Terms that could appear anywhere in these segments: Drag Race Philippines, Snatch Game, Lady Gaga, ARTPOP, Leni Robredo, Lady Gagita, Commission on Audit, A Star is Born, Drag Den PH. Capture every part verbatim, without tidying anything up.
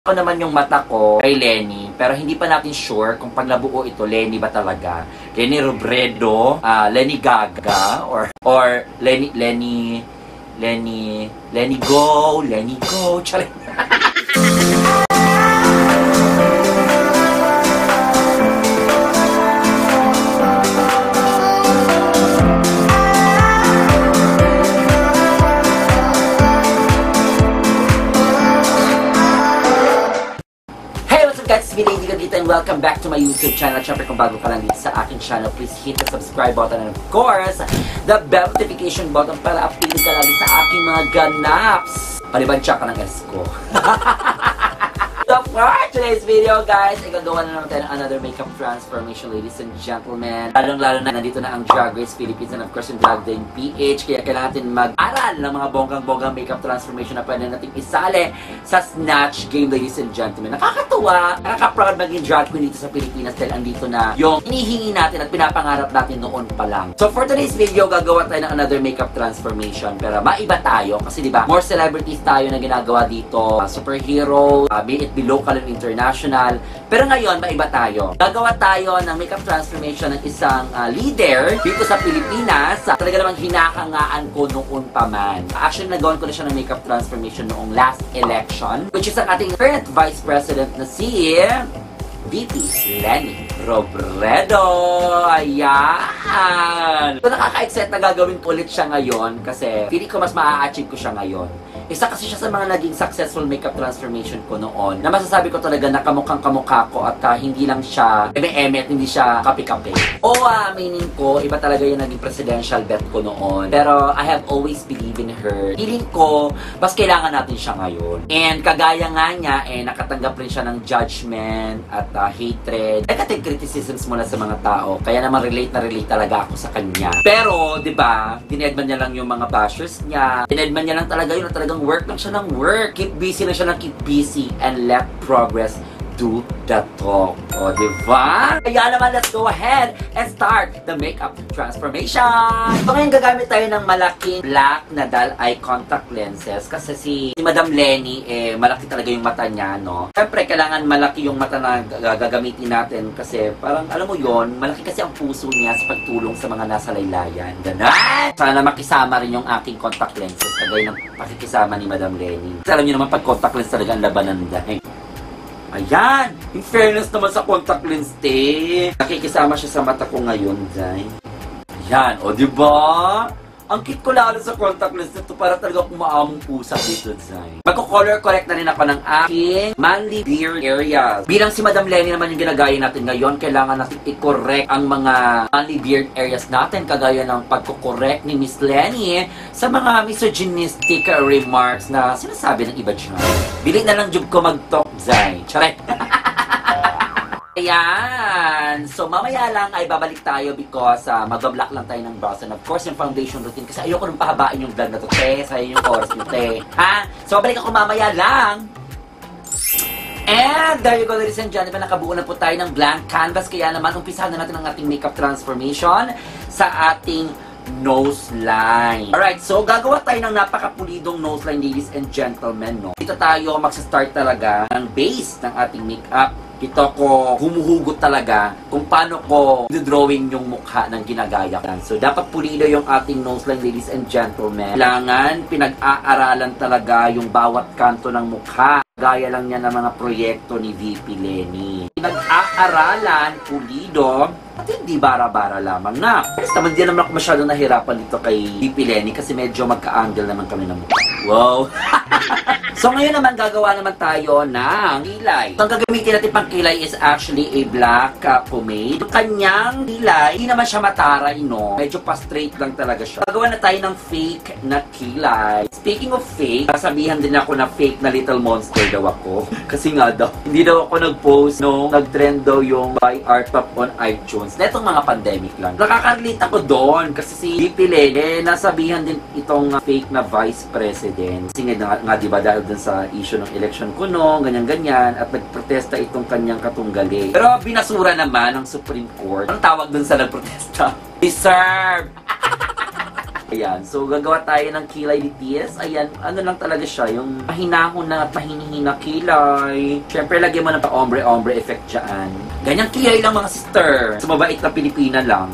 Ako naman yung mata ko kay Leni, pero hindi pa natin sure kung paglabuo ito, Leni ba talaga? Leni Robredo, uh, Leni Gaga, or, or Leni, Leni, Leni, Leni Go, Leni Go, charing. Guys, it's me, Lady Gagita, and welcome back to my YouTube channel. Siyempre, kung bago ka lang dito sa aking channel, please hit the subscribe button and of course, the bell notification button para updated ka lagi sa aking mga ganaps. Palibansya ka ng S ko. So for today's video, guys, ikagawa na naman tayo ng another makeup transformation, ladies and gentlemen. Lalong-lalo na nandito na ang Drag Race Philippines and of course yung Drag Den P H. Kaya kailangan natin mag-aral ng mga bonggang-bonggang makeup transformation na pwede natin isale sa Snatch Game, ladies and gentlemen. Nakakatuwa, nakaka-proud maging drag queen dito sa Pilipinas dahil andito na yung hinihingi natin at pinapangarap natin noon pa lang. So for today's video, gagawa tayo ng another makeup transformation. Pero maiba tayo kasi di ba more celebrities tayo na ginagawa dito. Uh, superhero, uh, be it below local and international. Pero ngayon, maiba tayo. Gagawa tayo ng makeup transformation ng isang uh, leader dito sa Pilipinas. Uh, talaga namang hinakangaan ko noon pa man. Uh, actually, nagawan ko na siya ng makeup transformation noong last election, which is ang ating current Vice President na si V P Leni Robredo. Ayan! So, nakaka-excite na gagawin ko ulit siya ngayon kasi feeling ko mas maa-achieve ko siya ngayon. Isa kasi siya sa mga naging successful makeup transformation ko noon na masasabi ko talaga na kamukhang kamukha ko at uh, hindi lang siya eme-eme at hindi siya kape-kape. O uh, meaning ko, iba talaga yung naging presidential bet ko noon. Pero I have always believed in her. Feeling ko, mas kailangan natin siya ngayon. And kagaya nga niya, eh, nakatanggap rin siya ng judgment at uh, hatred. Negative criticisms mula sa mga tao. Kaya naman relate na relate talaga ako sa kanya. Pero, di ba, dinedman niya lang yung mga bashers niya. Dinedman niya lang talaga yun at talagang work lang siya ng work. Keep busy na siya ng keep busy and let progress do the talk. O, diba? Kaya naman, let's go ahead and start the makeup transformation! So, ngayon gagamit tayo ng malaking black na dull eye contact lenses kasi si, si Madam Leni, eh, malaki talaga yung mata niya, no? Siyempre, kailangan malaki yung mata na gagamitin natin kasi parang, alam mo yon, malaki kasi ang puso niya sa pagtulong sa mga nasa laylayan. Ganun! Sana makisama rin yung aking contact lenses kagaya ng pakikisama ni Madam Leni. Alam niyo naman, pag contact lens talaga ang labanan dahil. Ayan! In fairness naman sa contact lens, te. Nakikisama siya sa mata ko ngayon, Jai. Ayan, o diba? Ang cute ko lalo sa contact lens nito para talaga kumaamong pusa dito, Jai. Magko-color correct na rin ako ng aking manly beard areas. Bilang si Madam Leni naman yung ginagaya natin ngayon, kailangan natin i-correct ang mga manly beard areas natin, kagaya ng pagko-correct ni Miss Leni sa mga misogynistic remarks na sinasabi ng iba siya. Biling na lang jub ko mag-talk, Jai. Charet! Ayan! So, mamaya lang ay babalik tayo because uh, mag-block lang tayo ng brows and of course yung foundation routine kasi ayoko nung pahabain yung vlog na to, te. Sayang yung oras nyo, te. Ha? So, babalik ako mamaya lang. And there you go, ladies and gentlemen. Nakabuo na po tayo ng blank canvas. Kaya naman, umpisahan na natin ang ating makeup transformation sa ating nose line. Alright, so gagawa tayo ng napakapulidong nose line, ladies and gentlemen, no? Dito tayo magsastart talaga ng base ng ating makeup. Dito ko humuhugot talaga kung paano ko drawing yung mukha ng ginagaya. So, dapat pulido yung ating nose line, ladies and gentlemen. Kailangan pinag-aaralan talaga yung bawat kanto ng mukha. Gaya lang niya ng mga proyekto ni V P Leni. Pinag-aaralan, pulido, at hindi bara-bara lamang na. Kasi naman di naman ako masyadong nahirapan dito kay V P Leni kasi medyo magka-angle naman kami ng mukha. Wow! So, ngayon naman, gagawa naman tayo ng kilay. So, ang gagamitin natin pang kilay is actually a black uh, pomade. Yung kanyang kilay, hindi naman siya mataray, no? Medyo pa-straight lang talaga siya. Gagawa na tayo ng fake na kilay. Speaking of fake, sabihan din ako na fake na little monster daw ako. Kasi nga daw, hindi daw ako nag-post nung nag-trend daw yung by ARTPOP on iTunes. Na itong mga pandemic lang. Nakakarelate ako doon kasi si V P Leni, nasabihan din itong uh, fake na vice president. Kasi nga, nga diba dahil dun sa issue ng election ko no, ganyan-ganyan, at nagprotesta itong kanyang katunggali. Pero binasura naman ng Supreme Court. Anong tawag dun sa nagprotesta? Deserve! Ayan, so gagawa tayo ng kilay ni T S. Ayan, ano lang talaga siya, yung pahinahon na at pahinihing na kilay. Siyempre, lagyan mo ng pa-ombre-ombre effect dyan. Ganyang kilay lang mga sister. So, mabait na Pilipina lang.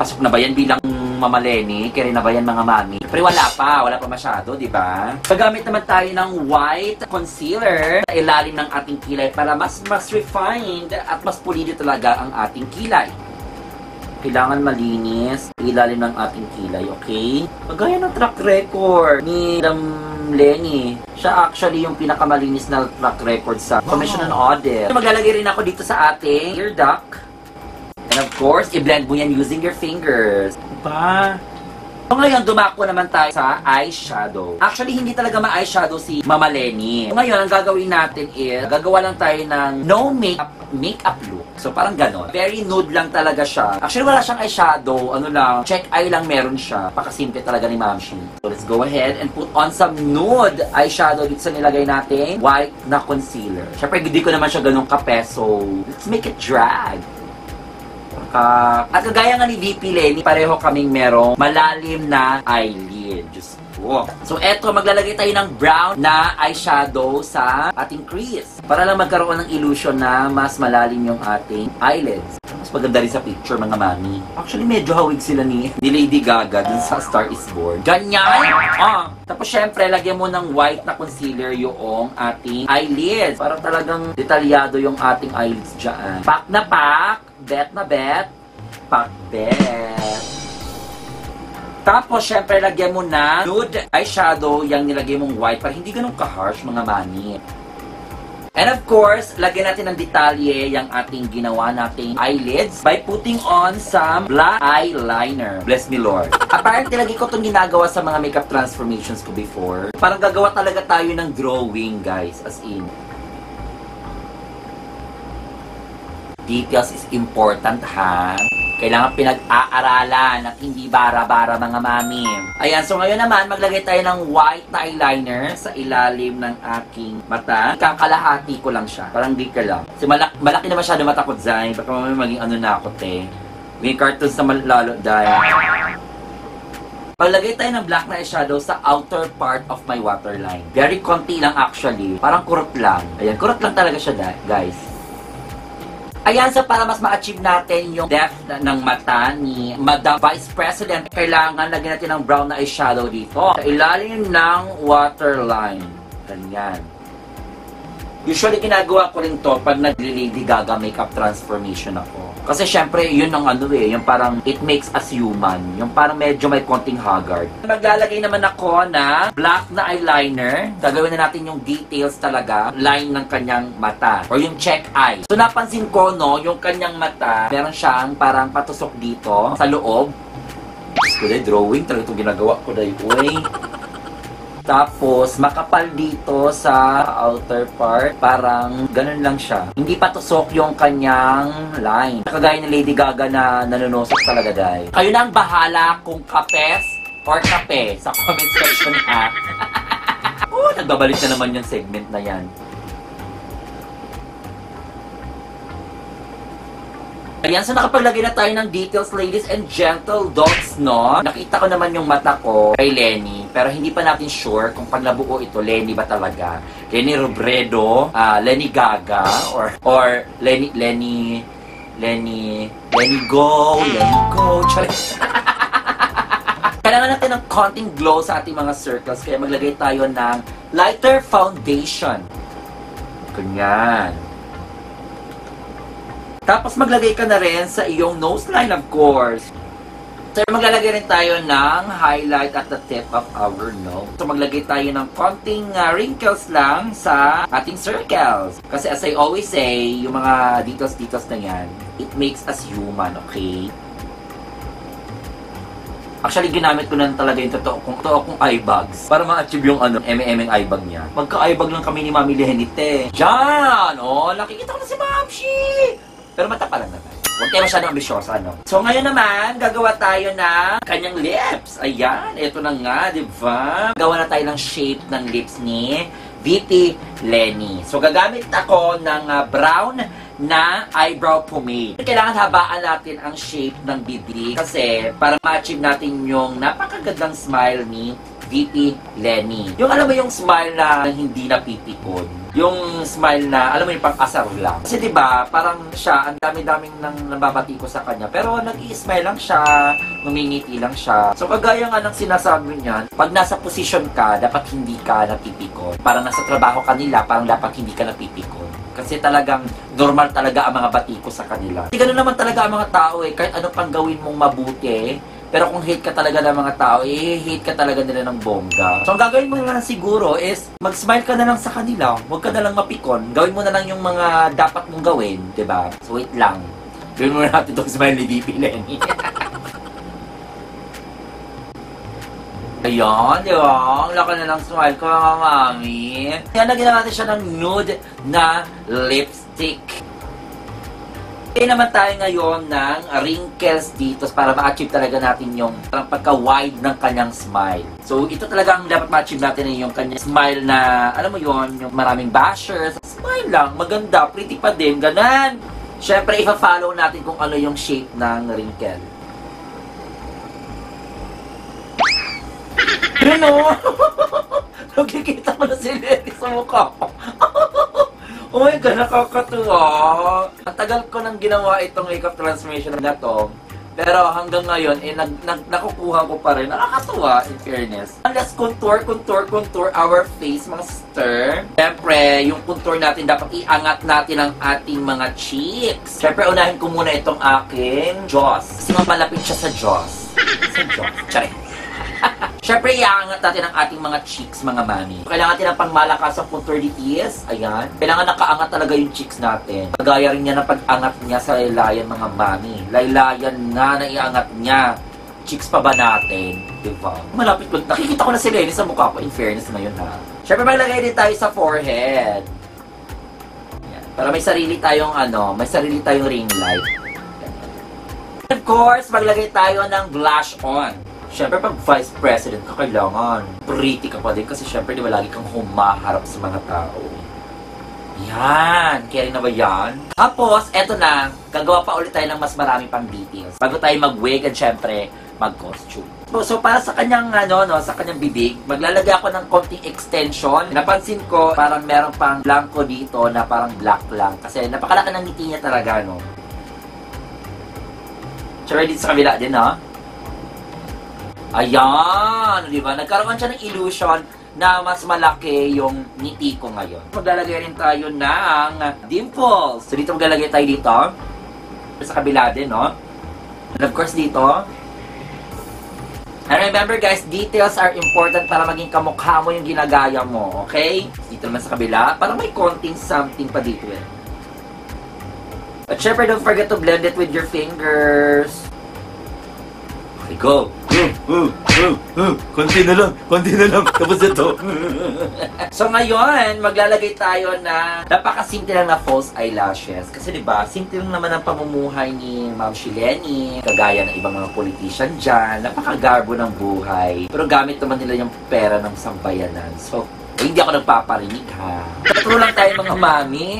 Pasok na ba yan bilang Mama Leni? Kaya na ba yan mga mami? Siyempre, wala pa. Wala pa masyado, di ba? Gagamit naman tayo ng white concealer sa ilalim ng ating kilay para mas mas refined at mas pulido talaga ang ating kilay. Kailangan malinis ilalim ng ating kilay, okay? Magaya ng track record ni Madam Leni. Siya actually yung pinakamalinis na track record sa Commission on Audit. Maglalagay rin ako dito sa ating ear duct. And of course, i-blend mo yan using your fingers. Diba? So ngayon, dumako naman tayo sa eyeshadow. Actually, hindi talaga ma-eyeshadow si Mama Leni. So ngayon, ang gagawin natin is, gagawa lang tayo ng no makeup makeup look. So, parang ganon. Very nude lang talaga siya. Actually, wala siyang eyeshadow. Ano lang, check eye lang meron siya. Pakasimple talaga ni Mamshi. So, let's go ahead and put on some nude eyeshadow dito sa nilagay natin. White na concealer. Siyempre, hindi ko naman siya ganong kape. So, let's make it drag. Uh, at kagaya nga ni V P Leni, pareho kaming merong malalim na eyelid. Just Wow. So, eto, maglalagay tayo ng brown na eyeshadow sa ating crease. Para lang magkaroon ng illusion na mas malalim yung ating eyelids. Mas maganda rin sa picture, mga mami. Actually, medyo hawig sila ni, ni Lady Gaga dun sa A Star is Born. Ganyan! Ah! Tapos, syempre, lagyan mo ng white na concealer yung ating eyelids. Para talagang detalyado yung ating eyelids dyan. Pak na pak! Bet na bet! Pak bet! Tapos, syempre, lagyan mo na nude eyeshadow yung nilagay mong white para hindi ganun ka-harsh, mga mani. And of course, lagyan natin ng detalye yung ating ginawa nating eyelids by putting on some black eyeliner. Bless me, Lord. Apparently, lagi ko itong ginagawa sa mga makeup transformations ko before. Parang gagawa talaga tayo ng drawing, guys. As in. Details is important, ha? Kailangan pinag-aaralan at hindi bara-bara mga mami. Ayan, so ngayon naman, maglagay tayo ng white na eyeliner sa ilalim ng aking mata. Kakalahati ko lang siya. Parang di ka lang. Kasi malak malaki na masyado mata ko, Zay. Baka mamaya maging ano na ako, te. May cartoons na lalo, Zay. Maglagay tayo ng black na eyeshadow sa outer part of my waterline. Very konti lang actually. Parang kurot lang. Ayan, kurot lang talaga siya, guys. Ayan, so para mas ma-achieve natin yung depth ng mata ni Madam Vice President, kailangan lagyan natin ng brown na eyeshadow dito. Sa ilalim ng waterline. Ganyan. Usually, ginagawa ko rin to pag nag-Lady Gaga makeup transformation ako. Kasi syempre, yun ang ano eh, yung parang it makes us human. Yung parang medyo may konting haggard. Maglalagay naman ako na black na eyeliner. Gagawin na natin yung details talaga, line ng kanyang mata. Or yung check eye. So napansin ko, no, yung kanyang mata, meron siyang parang patusok dito sa loob. Kasi drawing talaga itong ginagawa ko dahil way. Tapos, makapal dito sa outer part. Parang ganun lang siya. Hindi patusok yung kanyang line. Kagaya ni Lady Gaga na nanunusok talaga dahil. Kayo na ang bahala kung kapes or kape sa comment section ha. Oh, nagbabalik na naman yung segment na yan. Ayan, so nakapaglagay na tayo ng details, ladies and gentle dots, no? Nakita ko naman yung mata ko kay Leni, pero hindi pa natin sure kung paglabuo ito, Leni ba talaga? Leni Robredo, uh, Leni Gaga, or, or Leni, Leni, Leni, Leni Go, Leni Go, Kailangan natin ng konting glow sa ating mga circles, kaya maglagay tayo ng lighter foundation. Ganyan. Tapos maglagay ka na rin sa iyong nose line, of course. So maglalagay rin tayo ng highlight at the tip of our nose. So maglagay tayo ng konting uh, wrinkles lang sa ating circles. Kasi as I always say, yung mga details-details na yan, it makes us human, okay? Actually, ginamit ko na talaga yung totoo kong, totoo kong eye bags. Para ma-achieve yung ano, M M M eye bag niya. Magka-eye bag lang kami ni Mami Leni, te. Diyan! O, oh, nakikita ko na si Mamshi! Pero mata pa lang naman. Huwag kayo masyadong ambisyosa, ano? So, ngayon naman, gagawa tayo ng kanyang lips. Ayan, eto na nga, di ba? Gawa na tayo ng shape ng lips ni V P Leni. So, gagamit ako ng uh, brown na eyebrow pomade. Kailangan habaan natin ang shape ng bibig kasi para ma-achieve natin yung napakagandang smile ni V P Leni. Yung alam mo yung smile na hindi napipikon. Yung smile na, alam mo yung pang-asar lang. Kasi diba, parang siya, ang dami-daming nang nababati ko sa kanya. Pero nag-i-smile lang siya, ngumingiti lang siya. So kagaya nga ng sinasabi niyan, pag nasa position ka, dapat hindi ka napipikon. Parang nasa trabaho ka nila, parang dapat hindi ka napipikon. Kasi talagang normal talaga ang mga bati ko sa kanila. Kasi ganun naman talaga ang mga tao eh. Kahit ano pang gawin mong mabuti, pero kung hate ka talaga ng mga tao, eh hate ka talaga nila ng bongga. So ang gagawin mo na lang siguro is mag-smile ka na lang sa kanila. Huwag ka na lang mapikon. Gawin mo na lang yung mga dapat mong gawin, diba? So wait lang. Gawin muna natin itong smile ni V P Leni. Ayan, di ba? Ang laki na ng smile ko, mga mami. Kaya lagyan natin siya ng nude na lipstick. Kaya naman tayo ngayon ng wrinkles dito para ma-achieve talaga natin yung pagka-wide ng kanyang smile. So, ito talaga ang dapat ma-achieve natin yung kanyang smile na, alam mo yon, yung maraming bashers. Smile lang, maganda, pretty pa din, ganan. Siyempre, ipa-follow natin kung ano yung shape ng wrinkle. Ano? Nagkikita ko na si Leni sa mukha ko. Oh my God, nakakatuwa. Ang tagal ko nang ginawa itong makeup transformation na to. Pero hanggang ngayon, eh, nag, nag, nakukuha ko pa rin. Nakakatuwa, in fairness. Let's contour, contour, contour our face, mga sister. Siyempre, yung contour natin, dapat iangat natin ang ating mga cheeks. Siyempre, unahin ko muna itong aking jaws. Kasi mapalapit siya sa jaws. Sa jaws. Charing. Siyempre, iaangat natin ang ating mga cheeks, mga mami. Kailangan natin ang pangmalakas ang contour details. Ayan. Kailangan nakaangat talaga yung cheeks natin. Pagaya rin niya ng pag-angat niya sa laylayan, mga mami. Laylayan na, naiangat niya. Cheeks pa ba natin? Diba? Malapit ko. Nakikita ko na si Leni sa mukha ko. In fairness ngayon, ha. Siyempre, maglagay din tayo sa forehead. Ayan. Para may sarili tayong ano, may sarili tayong ring light. Ayan. Of course, maglagay tayo ng blush on. Siyempre, pag vice president ka, kailangan pretty ka pa din kasi siyempre, di ba, lagi kang humaharap sa mga tao. Yan! Kaya rin na ba yan? Tapos, eto na, gagawa pa ulit tayo ng mas marami pang details bago tayo mag-wig at siyempre, mag-costume. So, so, para sa kanyang, ano, no, sa kanyang bibig, maglalagay ako ng konting extension. Napansin ko, parang meron pang blanco dito na parang black lang kasi napakalaki ng ngiti niya talaga, no? Siyempre, dito sa kabila din, ha? Ayan! Diba? Nagkaroon siya ng illusion na mas malaki yung ngiti ko ngayon. Maglalagay rin tayo ng dimples. So dito maglalagay tayo dito. Sa kabila din, no? And of course dito. And remember guys, details are important para maging kamukha mo yung ginagaya mo. Okay? Dito naman sa kabila. Parang may konting something pa dito eh. But syempre, don't forget to blend it with your fingers. Okay, go! Uh, uh, uh, uh. Konti na lang, konti na lang, tapos ito. So ngayon, maglalagay tayo na napakasimple lang na false eyelashes. Kasi diba, simple lang naman ang pamumuhay ni Ma'am Leni. Kagaya ng ibang mga politician dyan, napakagarbo ng buhay. Pero gamit naman nila yung pera ng sambayanan. So, eh, hindi ako nagpaparinig ha. True lang tayo mga mami.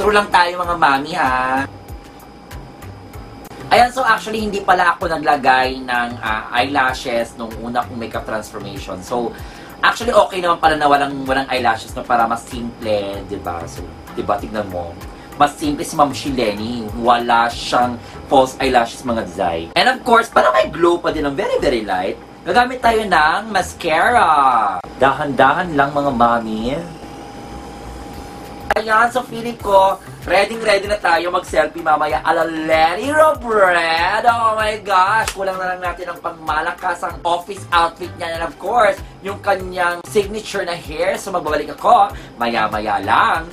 True lang tayo mga mami ha. Ayan, so actually, hindi pala ako naglagay ng uh, eyelashes nung una kong makeup transformation. So, actually, okay naman pala na walang, walang eyelashes no, para mas simple, diba? So, diba, tignan mo. Mas simple si Ma'am Leni. Wala siyang false eyelashes, mga design. And of course, para may glow pa din ng very, very light, gagamit tayo ng mascara. Dahan-dahan lang, mga mami. Ayan, so feeling ko, ready-ready na tayo mag-selfie mamaya ala Leni Robredo. Oh my gosh! Kulang na lang natin ang pangmalakas ang office outfit niya. And of course, yung kanyang signature na hair. So magbabalik ako, maya-maya lang.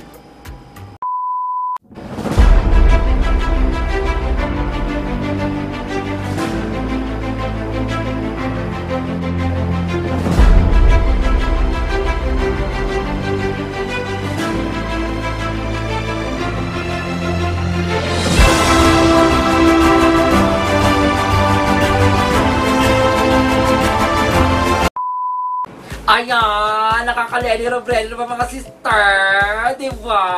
Ayan, nakaka-Leni Robredo pa mga sister, diba?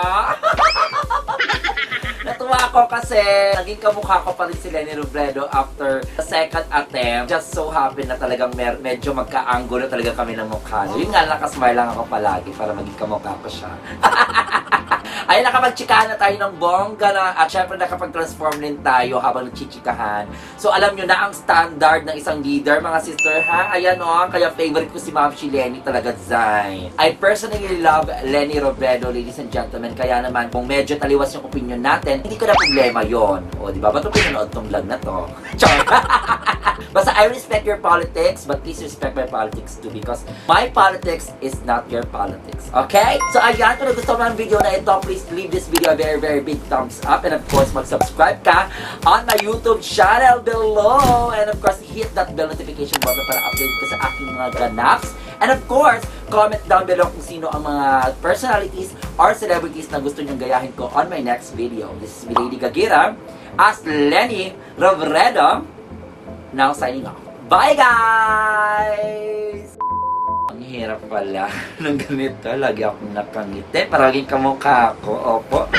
Natuwa ako kasi naging kamukha ko pa rin si Leni Robredo after the second attempt. Just so happy na talagang mer medyo magka-angulo talaga kami ng mukha. So, yun nga, nakasmile lang ako palagi para maging kamukha ko siya. Ayun, nakapag-chikahan na tayo ng bongga na, at syempre nakapag-transform din tayo habang nagchichikahan. So alam nyo na ang standard ng isang leader, mga sister, ha? Ayan o, kaya favorite ko si Ma'am si Leni talaga, Zay. I personally love Leni Robredo, ladies and gentlemen. Kaya naman, kung medyo taliwas yung opinion natin, hindi ko na problema yon. O, di ba? Ba't pinanood tong vlog na to? Char! Basta, I respect your politics, but please respect my politics too, because my politics is not your politics. Okay? So ayan, kung nagustuhan mo ang video na ito, please leave this video a very, very big thumbs up. And of course, mag-subscribe ka on my YouTube channel below. And of course, hit that bell notification button para update ka sa aking mga ganaps. And of course, comment down below kung sino ang mga personalities or celebrities na gusto nyong gayahin ko on my next video. This is Lady Gagita as Leni Robredo. Now signing off. Bye guys! Ang hirap pala ng ganito. Lagi akong nakangiti. Parang kamukha ako. Opo.